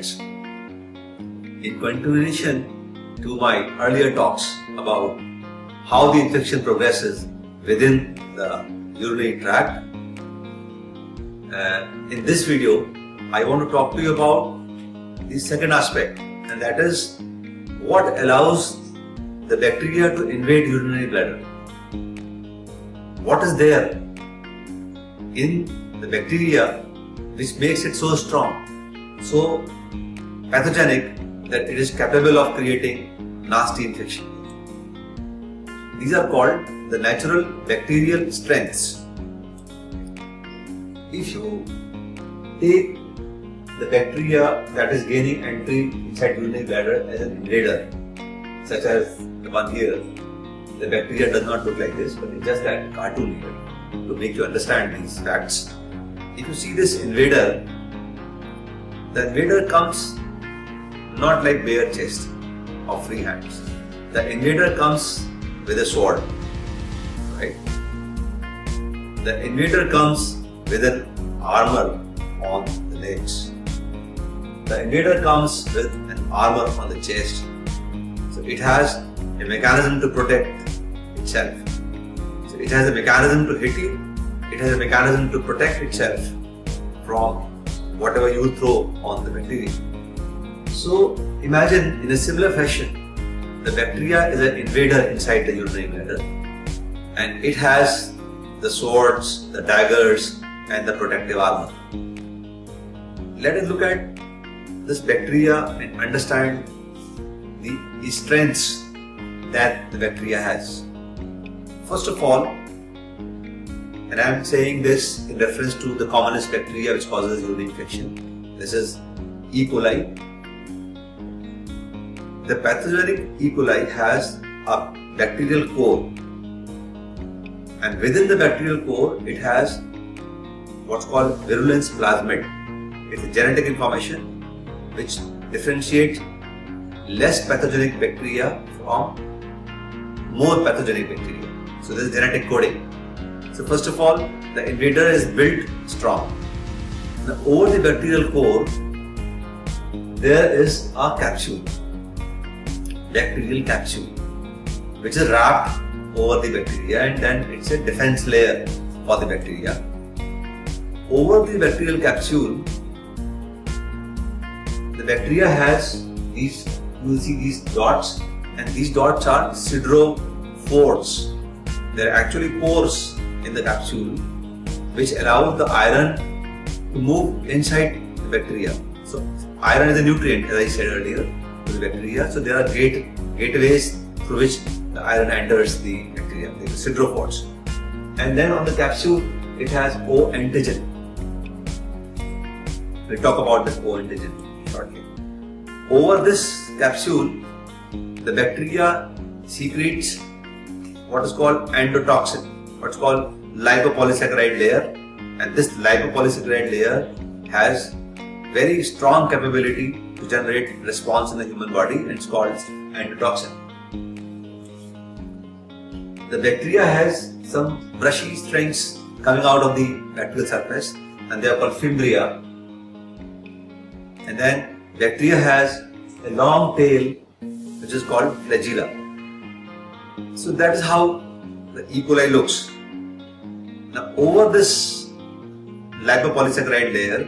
minutes. In continuation to my earlier talks about how the infection progresses within the urinary tract, in this video I want to talk to you about the second aspect, and that is what allows the bacteria to invade urinary bladder. What is there in the bacteria which makes it so strong, so pathogenic, that it is capable of creating nasty infection? These are called the natural bacterial strengths. If you take the bacteria that is gaining entry inside urinary bladder as an invader, such as the one here, the bacteria does not look like this, but it's just that cartoon here to make you understand these facts. If you see this invader, the invader comes not like bare chest or free hands. The invader comes with a sword, right? The invader comes with an armor on the legs. The invader comes with an armor on the chest. So it has a mechanism to protect itself. So it has a mechanism to hit you. It has a mechanism to protect itself from whatever you throw on the bacteria. So imagine, in a similar fashion, the bacteria is an invader inside the urinary bladder, and it has the swords, the daggers, and the protective armor. Let us look at this bacteria and understand the strengths that the bacteria has. First of all, and I am saying this in reference to the commonest bacteria which causes urinary infection, this is E. coli. The pathogenic E. coli has a bacterial core, and within the bacterial core it has what's called virulence plasmid. It's a genetic information which differentiates less pathogenic bacteria from more pathogenic bacteria. So this is genetic coding. So first of all, the invader is built strong. Now, over the bacterial core, there is a capsule, bacterial capsule, which is wrapped over the bacteria, and then it's a defense layer for the bacteria. Over the bacterial capsule, the bacteria has these, you will see these dots, and these dots are siderophores. They're actually pores in the capsule which allow the iron to move inside the bacteria. So iron is a nutrient, as I said earlier, to the bacteria. So there are gateways through which the iron enters the bacteria, the siderophores. And then on the capsule it has O antigen. We'll talk about this O antigen shortly. Over this capsule, the bacteria secretes what is called endotoxin, what's called lipopolysaccharide layer, and this lipopolysaccharide layer has very strong capability to generate response in the human body, and it's called enterotoxin. The bacteria has some brushy strings coming out of the bacterial surface, and they are called fimbria. And then bacteria has a long tail which is called flagella. So that is how the E. coli looks. Now, over this lipopolysaccharide layer,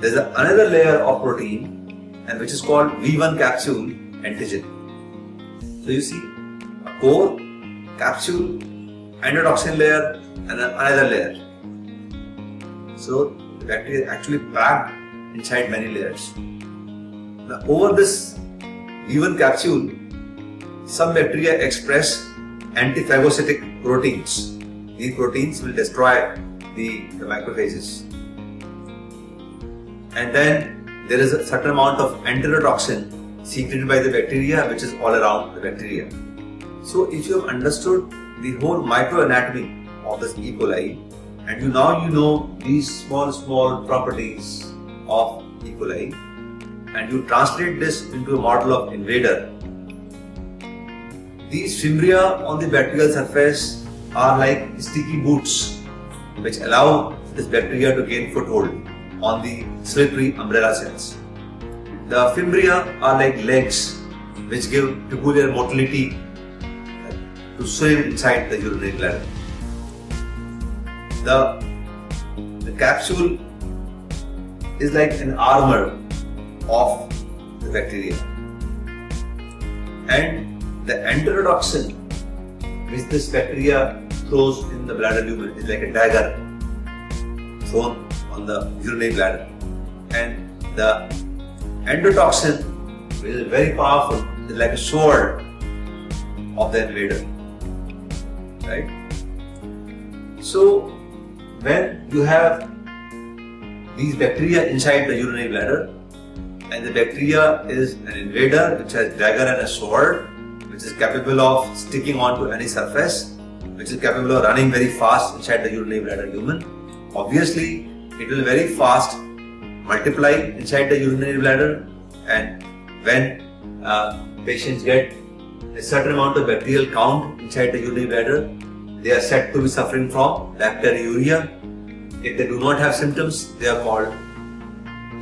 there is another layer of protein, and which is called V1 capsule antigen. So you see a core, capsule, endotoxin layer, and another layer. So the bacteria is actually packed inside many layers. Now, over this V1 capsule, some bacteria express anti-phagocytic proteins. These proteins will destroy the macrophages. And then there is a certain amount of enterotoxin secreted by the bacteria, which is all around the bacteria. So if you have understood the whole microanatomy of this E. coli, and you know these small properties of E. coli, and you translate this into a model of invader, these fimbria on the bacterial surface are like sticky boots which allow this bacteria to gain foothold on the slippery umbrella cells. The fimbria are like legs which give tubular motility to swim inside the urinary bladder. The capsule is like an armor of the bacteria, and the enterotoxin which this bacteria throws in the bladder lumen is like a dagger thrown on the urinary bladder, and the endotoxin, which is very powerful, is like a sword of the invader, right? So when you have these bacteria inside the urinary bladder, and the bacteria is an invader which has dagger and a sword, which is capable of sticking onto any surface, which is capable of running very fast inside the urinary bladder lumen. Obviously, it will very fast multiply inside the urinary bladder, and when patients get a certain amount of bacterial count inside the urinary bladder, they are said to be suffering from bacteriuria. If they do not have symptoms, they are called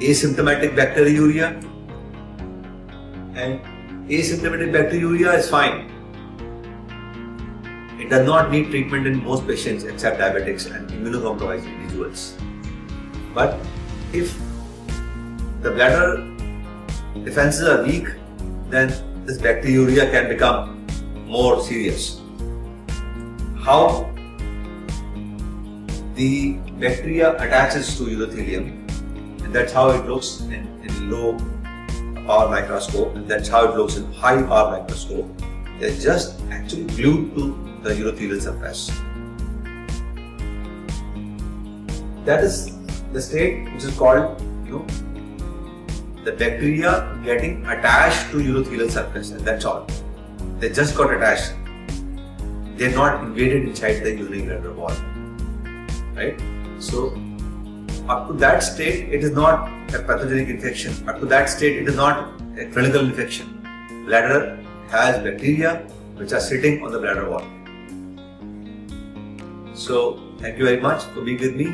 asymptomatic bacteriuria, and asymptomatic bacteriuria is fine. It does not need treatment in most patients except diabetics and immunocompromised individuals. But if the bladder defenses are weak, then this bacteriuria can become more serious. How the bacteria attaches to urothelium, and that's how it looks in low power microscope, and that's how it looks in high power microscope. They're just actually glued to the urothelial surface. That is the state which is called, the bacteria getting attached to urothelial surface, and that's all. They just got attached. They're not invaded inside the urinary bladder wall, right? So up to that state, it is not a pathogenic infection. Up to that state, it is not a clinical infection. Bladder has bacteria which are sitting on the bladder wall. So thank you very much for being with me.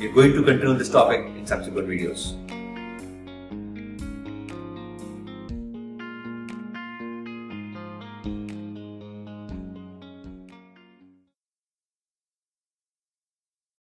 We're going to continue this topic in subsequent videos.